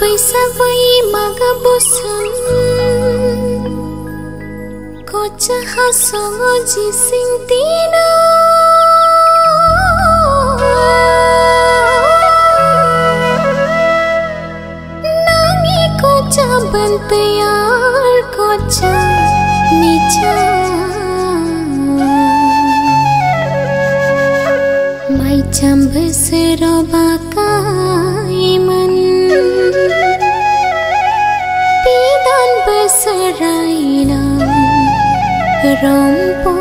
बैसवै मग बुसम कोचा हसो जी सिंतीना नामी कोचा बन प्यार कोचा नीचा माई चंब से रोबा का मन पीदन बसराइला रोम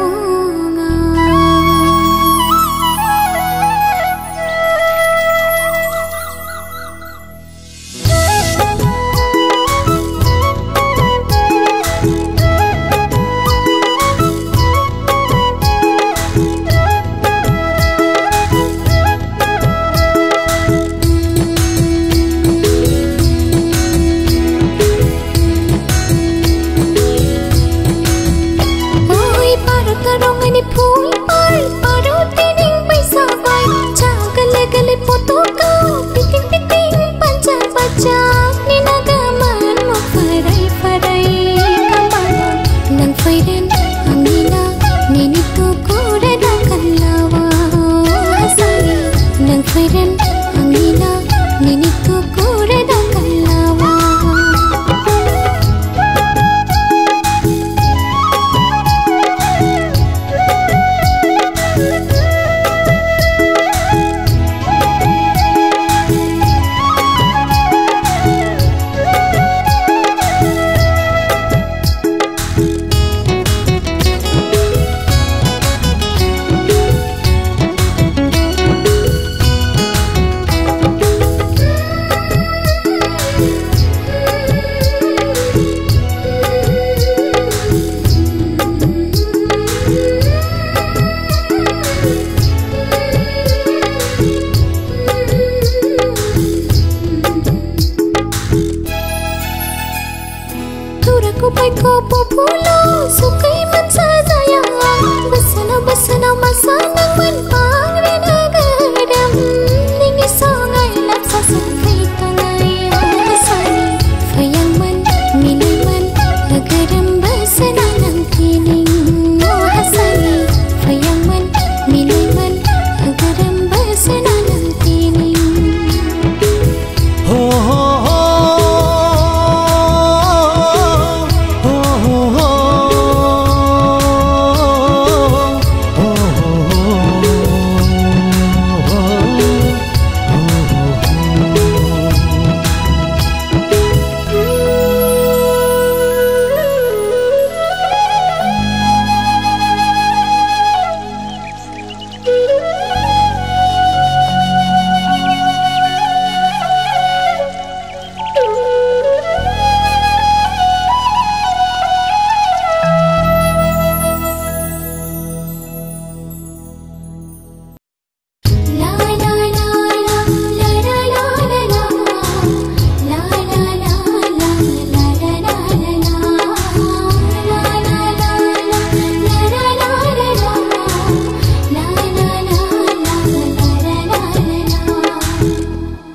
Angina, nini tu kure da.